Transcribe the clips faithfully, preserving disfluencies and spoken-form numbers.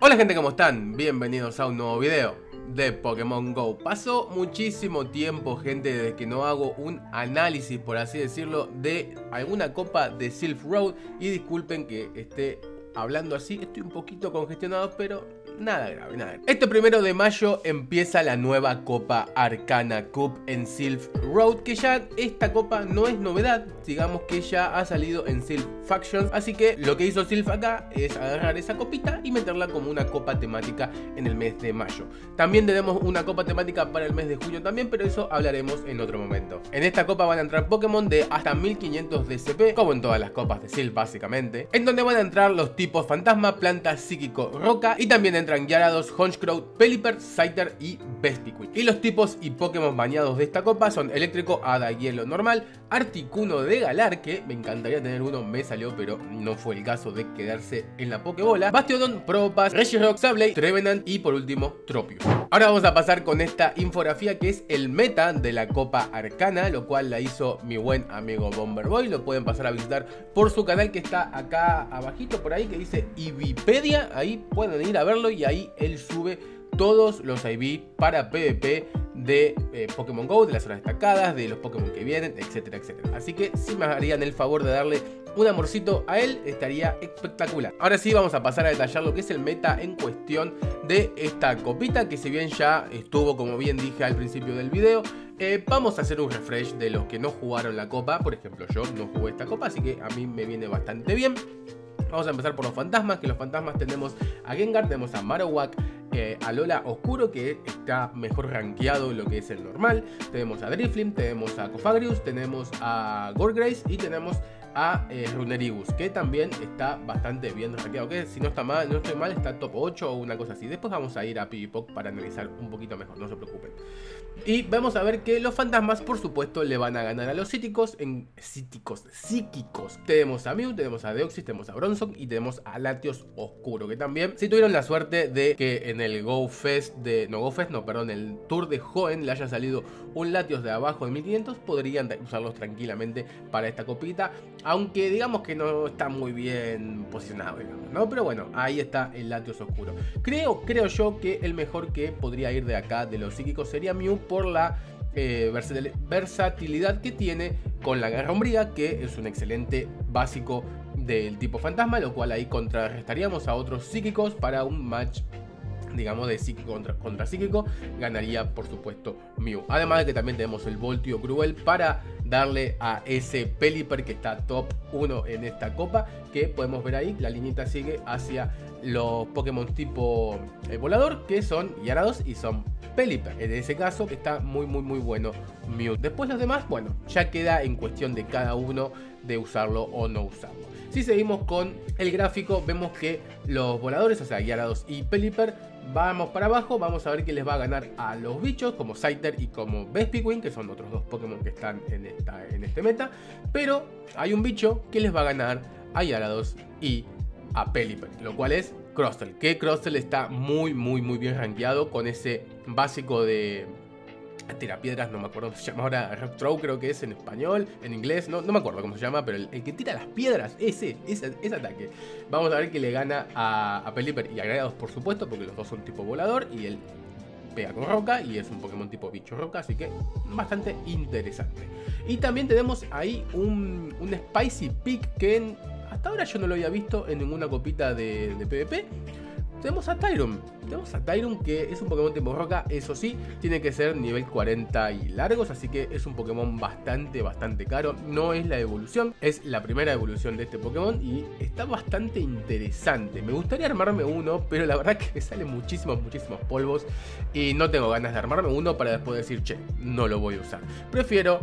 Hola gente, ¿cómo están? Bienvenidos a un nuevo video de Pokémon GO. Pasó muchísimo tiempo, gente, desde que no hago un análisis, por así decirlo, de alguna copa de Silph Road. Y disculpen que esté hablando así, estoy un poquito congestionado, pero nada grave, nada grave. Este primero de mayo empieza la nueva copa Arcana Cup en Silph Road, que ya esta copa no es novedad, digamos que ya ha salido en Silph Faction. Así que lo que hizo Silph acá es agarrar esa copita y meterla como una copa temática en el mes de mayo. También tenemos una copa temática para el mes de junio también, pero eso hablaremos en otro momento. En esta copa van a entrar Pokémon de hasta mil quinientos D C P, como en todas las copas de Silph básicamente, en donde van a entrar los tipos fantasma, planta, psíquico, roca, y también entran Gyarados, Honchcrow, Pelipper, Scyther y Bestiquit. Y los tipos y Pokémon bañados de esta copa son eléctrico, hada, hielo, normal, Articuno de Galar, que me encantaría tener uno, me salió pero no fue el caso de quedarse en la Pokébola, Bastiodon, Probopass, Regirock, Sableye, Trevenant y por último Tropius. Ahora vamos a pasar con esta infografía que es el meta de la copa Arcana, lo cual la hizo mi buen amigo Bomberboy. Lo pueden pasar a visitar por su canal que está acá abajito por ahí, que dice Ibipedia, ahí pueden ir a verlo y ahí él sube todos los I V para PvP de eh, Pokémon GO, de las horas destacadas, de los Pokémon que vienen, etcétera, etcétera. Así que si me harían el favor de darle un amorcito a él, estaría espectacular. Ahora sí vamos a pasar a detallar lo que es el meta en cuestión de esta copita, que si bien ya estuvo, como bien dije al principio del video, eh, vamos a hacer un refresh de los que no jugaron la copa. Por ejemplo, yo no jugué esta copa, así que a mí me viene bastante bien. Vamos a empezar por los fantasmas, que los fantasmas tenemos a Gengar, tenemos a Marowak, eh, a Alola Oscuro, que está mejor rankeado lo que es el normal. Tenemos a Driflim, tenemos a Cofagrius, tenemos a Gorgrace y tenemos a eh, Runerigus, que también está bastante bien rankeado, que si no está mal, no estoy mal, está top ocho o una cosa así. Después vamos a ir a PvPoke para analizar un poquito mejor, no se preocupen. Y vamos a ver que los fantasmas, por supuesto, le van a ganar a los psíquicos en psíquicos, psíquicos. Tenemos a Mew, tenemos a Deoxys, tenemos a Bronzong y tenemos a Latios Oscuro, que también, si tuvieron la suerte de que en el Go Fest de... no, Go Fest no, perdón, el Tour de Hoenn le haya salido un Latios de abajo de mil quinientos, podrían usarlos tranquilamente para esta copita, aunque digamos que no está muy bien posicionado, digamos, ¿no? Pero bueno, ahí está el Latios Oscuro. Creo, creo yo que el mejor que podría ir de acá de los psíquicos sería Mew, por la eh, versatilidad que tiene con la Garra Umbría, que es un excelente básico del tipo fantasma, lo cual ahí contrarrestaríamos a otros psíquicos para un match, digamos, de psíquico contra, contra psíquico. Ganaría por supuesto Mew, además de que también tenemos el Voltio Cruel para darle a ese Pelipper que está top uno en esta copa, que podemos ver ahí, la liñita sigue hacia los Pokémon tipo eh, volador, que son Gyarados y son Pelipper. En ese caso está muy muy muy bueno Mew. Después los demás, bueno, ya queda en cuestión de cada uno de usarlo o no usarlo. Si seguimos con el gráfico, vemos que los voladores, o sea Gyarados y Pelipper, vamos para abajo. Vamos a ver que les va a ganar a los bichos como Scyther y como Vespiquen, que son otros dos Pokémon que están en, esta, en este meta. Pero hay un bicho que les va a ganar a Gyarados y a Pelipper, lo cual es Crustle, que Crustle está muy muy muy bien rankeado con ese básico de tirapiedras, no me acuerdo cómo se llama ahora, Rock Throw creo que es en español, en inglés, no, no me acuerdo cómo se llama, pero el, el que tira las piedras, ese, ese, ese ataque. Vamos a ver que le gana a, a Pelipper y a Gyarados, por supuesto, porque los dos son tipo volador y él pega con roca y es un Pokémon tipo bicho roca, así que bastante interesante. Y también tenemos ahí un, un Spicy Pig que en, hasta ahora yo no lo había visto en ninguna copita de, de PvP. Tenemos a Tyrum, tenemos a Tyrum que es un Pokémon tipo roca, eso sí, tiene que ser nivel cuarenta y largos, así que es un Pokémon bastante, bastante caro. No es la evolución, es la primera evolución de este Pokémon y está bastante interesante. Me gustaría armarme uno, pero la verdad que me salen muchísimos, muchísimos polvos y no tengo ganas de armarme uno para después decir, che, no lo voy a usar. Prefiero...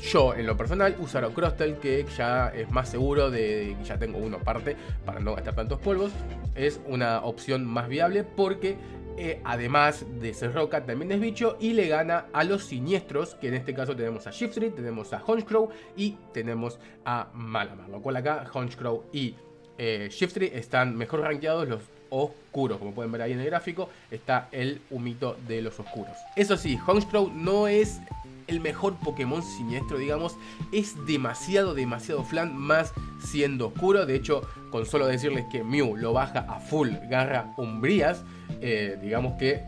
yo, en lo personal, usar a Crustle, que ya es más seguro, de ya tengo uno aparte para no gastar tantos polvos. Es una opción más viable porque eh, además de ser roca, también es bicho y le gana a los siniestros, que en este caso tenemos a Shiftry, tenemos a Honchcrow y tenemos a Malamar. Lo cual acá Honchcrow y eh, Shiftry están mejor rankeados, los oscuros, como pueden ver ahí en el gráfico, está el humito de los oscuros. Eso sí, Honchcrow no es el mejor Pokémon siniestro, digamos, es demasiado, demasiado flan, más siendo oscuro. De hecho, con solo decirles que Mew lo baja a full garra umbrías, eh, digamos que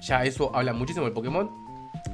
ya eso habla muchísimo del Pokémon.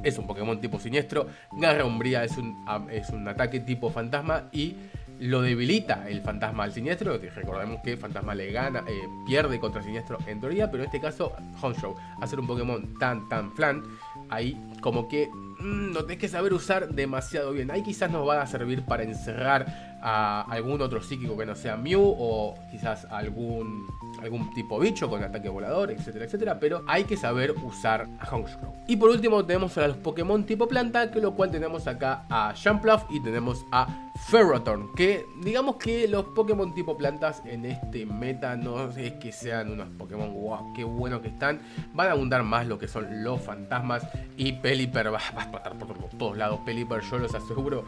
Es un Pokémon tipo siniestro. Garra Umbría es un, es un ataque tipo fantasma y lo debilita el fantasma al siniestro. Recordemos que fantasma le gana, eh, pierde contra siniestro en teoría, pero en este caso Honshou, hacer un Pokémon tan tan flan, ahí como que mmm, no tenés que saber usar demasiado bien. Ahí quizás nos va a servir para encerrar a algún otro psíquico que no sea Mew, o quizás algún, algún tipo bicho con ataque volador, etcétera, etcétera. Pero hay que saber usar a Honshou. Y por último tenemos a los Pokémon tipo planta, que lo cual tenemos acá a Jumpluff y tenemos a Ferrothorn, que digamos que los Pokémon tipo plantas en este meta no es que sean unos Pokémon wow, qué bueno que están. Van a abundar más lo que son los fantasmas y Pelipper va a estar por todos lados. Pelipper yo los aseguro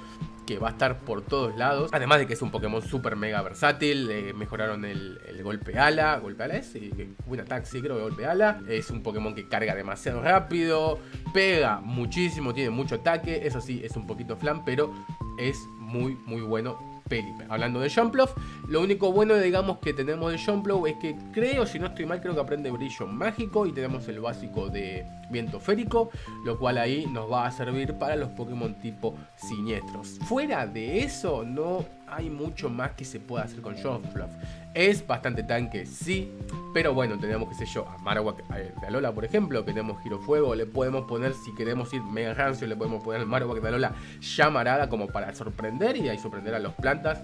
que va a estar por todos lados. Además de que es un Pokémon super mega versátil, eh, mejoraron el, el golpe ala. Golpe ala es, sí, un ataque, sí, creo que golpe ala. Es un Pokémon que carga demasiado rápido, pega muchísimo, tiene mucho ataque. Eso sí, es un poquito flan, pero es muy muy bueno Pelipper. Hablando de Jumpluff, lo único bueno, digamos, que tenemos de Jumpluff es que creo, si no estoy mal, creo que aprende brillo mágico y tenemos el básico de viento férico, lo cual ahí nos va a servir para los Pokémon tipo siniestros. Fuera de eso, no hay mucho más que se pueda hacer con Jumpluff. Es bastante tanque, sí, pero bueno, tenemos, qué sé yo, a Marowak, a Alola, por ejemplo, que tenemos Girofuego, le podemos poner, si queremos ir mega rancio, le podemos poner Marowak de Alola llamarada como para sorprender y ahí sorprender a los plantas,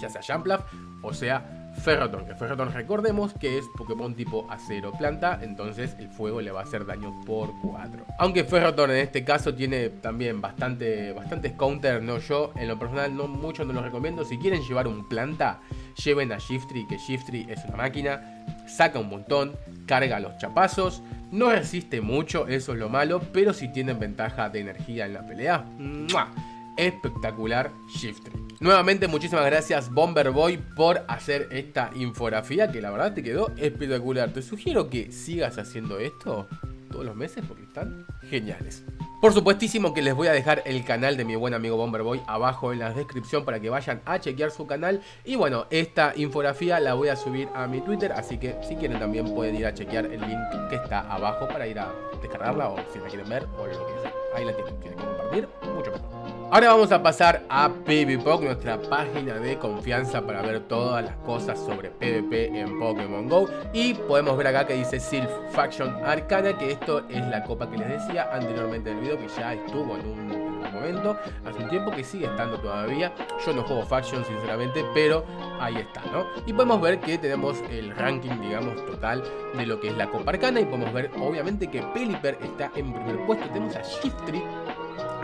ya sea Jumpluff o sea Ferrothorn, que Ferrothorn recordemos que es Pokémon tipo acero planta, entonces el fuego le va a hacer daño por cuatro. Aunque Ferrothorn en este caso tiene también bastante, bastantes counters, no, yo en lo personal no mucho no los recomiendo. Si quieren llevar un planta, lleven a Shiftry, que Shiftry es una máquina, saca un montón, carga los chapazos, no resiste mucho, eso es lo malo, pero si tienen ventaja de energía en la pelea, ¡mua! Espectacular Shiftry. Nuevamente muchísimas gracias Bomberboy por hacer esta infografía, que la verdad te quedó espectacular. Te sugiero que sigas haciendo esto todos los meses porque están geniales. Por supuestísimo que les voy a dejar el canal de mi buen amigo Bomberboy abajo en la descripción para que vayan a chequear su canal. Y bueno, esta infografía la voy a subir a mi Twitter, así que si quieren también pueden ir a chequear el link que está abajo para ir a descargarla, o si la quieren ver o lo que sea. Ahí la tienen, tienen que compartir, mucho mejor. Ahora vamos a pasar a PvPoke, nuestra página de confianza para ver todas las cosas sobre PvP en Pokémon GO. Y podemos ver acá que dice Silph Faction Arcana, que esto es la copa que les decía anteriormente en el video, que ya estuvo en un, en un momento, hace un tiempo, que sigue estando todavía. Yo no juego Faction sinceramente, pero ahí está, ¿no? Y podemos ver que tenemos el ranking, digamos, total de lo que es la copa Arcana. Y podemos ver obviamente que Pelipper está en primer puesto, tenemos a Shiftry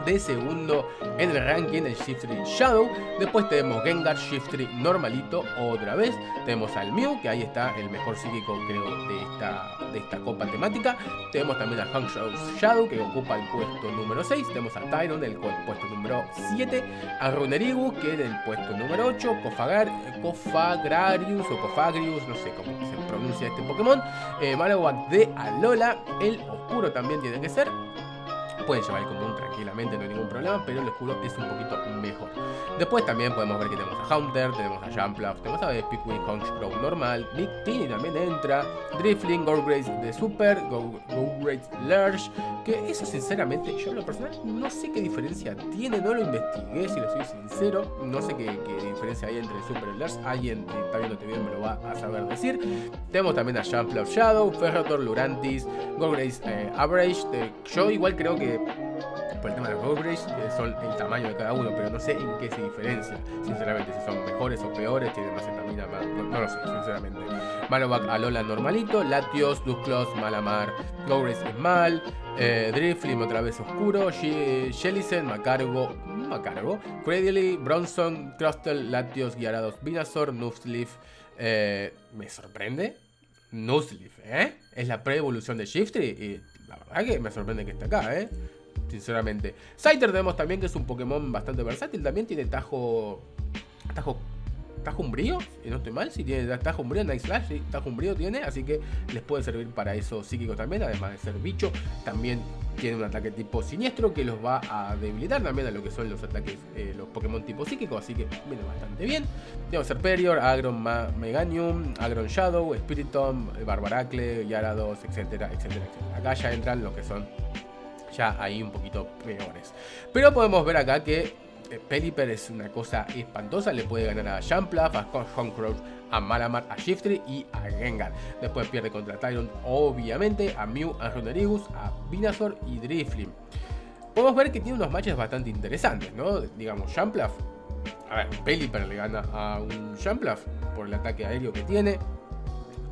de segundo en el ranking, el Shiftry Shadow. Después tenemos Gengar, Shiftry normalito otra vez. Tenemos al Mew, que ahí está el mejor psíquico, creo, de esta, de esta copa temática. Tenemos también a Honshou Shadow, que ocupa el puesto número seis. Tenemos a Tyron, el puesto número siete. A Runerigu, que es el puesto número ocho. Kofagar, Kofagrarius o Kofagrius, no sé cómo se pronuncia este Pokémon. Eh, Marowak de Alola, el oscuro también tiene que ser. Pueden llevar el común tranquilamente, no hay ningún problema, pero el oscuro es un poquito mejor. Después también podemos ver que tenemos a Haunter, tenemos a Jumpluff, tenemos a Vespiquen, Honshou normal, Big Tini también entra, Drifling, Gorgrace de Super, Gorgrace Large, que eso sinceramente, yo en lo personal no sé qué diferencia tiene, no lo investigué, si lo soy sincero, no sé qué, qué diferencia hay entre Super y Large, alguien que está viendo este video me lo va a saber decir. Tenemos también a Jumpluff Shadow, Ferrothorn, Lurantis, Gorgrace eh, Average, de, yo igual creo que por el tema de los Gorgrace son el tamaño de cada uno, pero no sé en qué se diferencia sinceramente, si son mejores o peores, tienen más estamina, más... No, no lo sé sinceramente. Marowak Alola normalito, Latios, Dusclops, Malamar, Gorgrace es mal, eh, Driflim otra vez oscuro, Jellicent, Macargo, Macargo, Cradily, Bronson, Crustle, Latios, Gyarados, Venusaur, Nuzleaf, eh, me sorprende Nuzleaf, ¿eh? Es la pre-evolución de Shiftry y la verdad que me sorprende que esté acá, eh. Sinceramente. Scyther tenemos también, que es un Pokémon bastante versátil. También tiene tajo. Tajo. Tajo umbrío. No estoy mal. Si tiene tajo umbrío, Night Slash, sí, tajo umbrío tiene. Así que les puede servir para eso psíquicos también. Además de ser bicho. También tiene un ataque tipo siniestro que los va a debilitar también a lo que son los ataques, eh, los Pokémon tipo psíquico, así que viene bastante bien. Tenemos Serperior, Aggron Meganium, Aggron Shadow, Spiritomb, Barbaracle, Gyarados, etcétera, etcétera, etcétera. Acá ya entran los que son ya ahí un poquito peores. Pero podemos ver acá que Pelipper es una cosa espantosa, le puede ganar a Shamplaf, a Honecrow, a Malamar, a Shiftry y a Gengar. Después pierde contra Tyron, obviamente, a Mew, a Roneribus, a Venusaur y Driflim. Podemos ver que tiene unos matches bastante interesantes, ¿no? Digamos, Shamplaf, a ver, Pelipper le gana a un Shamplaf por el ataque aéreo que tiene,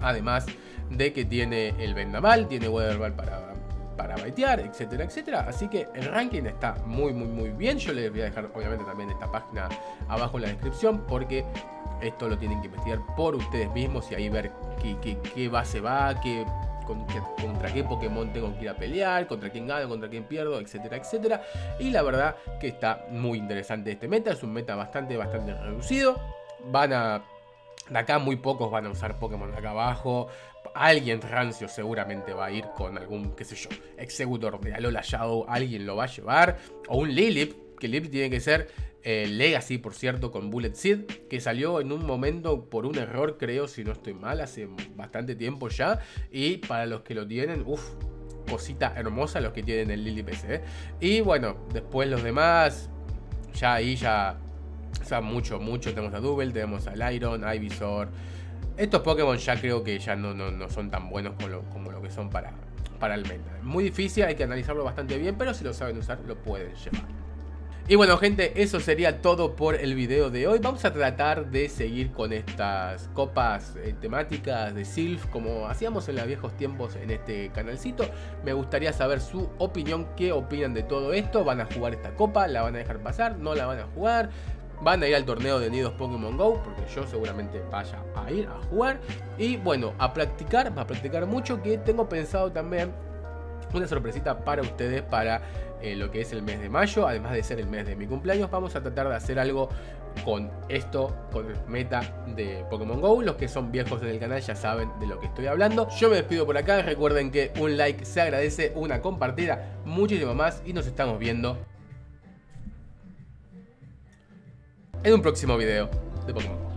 además de que tiene el Vendaval, tiene Weatherval para para baitear, etcétera, etcétera. Así que el ranking está muy, muy, muy bien. Yo les voy a dejar, obviamente, también esta página abajo en la descripción, porque esto lo tienen que investigar por ustedes mismos y ahí ver qué, qué, qué base va, qué, con, qué, contra qué Pokémon tengo que ir a pelear, contra quién gano, contra quién pierdo, etcétera, etcétera. Y la verdad que está muy interesante este meta. Es un meta bastante, bastante reducido. Van a... De acá muy pocos van a usar Pokémon de acá abajo. Alguien rancio seguramente va a ir con algún, qué sé yo, Exeggutor de Alola Shadow. Alguien lo va a llevar. O un Lilip, que Lilip tiene que ser eh, Legacy, por cierto, con Bullet Seed. Que salió en un momento por un error, creo, si no estoy mal, hace bastante tiempo ya. Y para los que lo tienen, uff, cosita hermosa los que tienen el Lilip ese. ¿eh? Y bueno, después los demás, ya ahí ya... O sea, mucho, mucho. Tenemos a Double, tenemos a Lyron, a Ivysaur. Estos Pokémon ya creo que ya no, no, no son tan buenos como lo, como lo que son para, para el meta. Muy difícil, hay que analizarlo bastante bien, pero si lo saben usar, lo pueden llevar. Y bueno, gente, eso sería todo por el video de hoy. Vamos a tratar de seguir con estas copas eh, temáticas de Silph, como hacíamos en los viejos tiempos en este canalcito. Me gustaría saber su opinión, qué opinan de todo esto. ¿Van a jugar esta copa? ¿La van a dejar pasar? ¿No la van a jugar? Van a ir al torneo de nidos Pokémon GO, porque yo seguramente vaya a ir a jugar. Y bueno, a practicar, a practicar mucho, que tengo pensado también una sorpresita para ustedes para eh, lo que es el mes de mayo. Además de ser el mes de mi cumpleaños, vamos a tratar de hacer algo con esto, con el meta de Pokémon GO. Los que son viejos en el canal ya saben de lo que estoy hablando. Yo me despido por acá, recuerden que un like se agradece, una compartida, muchísimo más, y nos estamos viendo en un próximo video de Pokémon.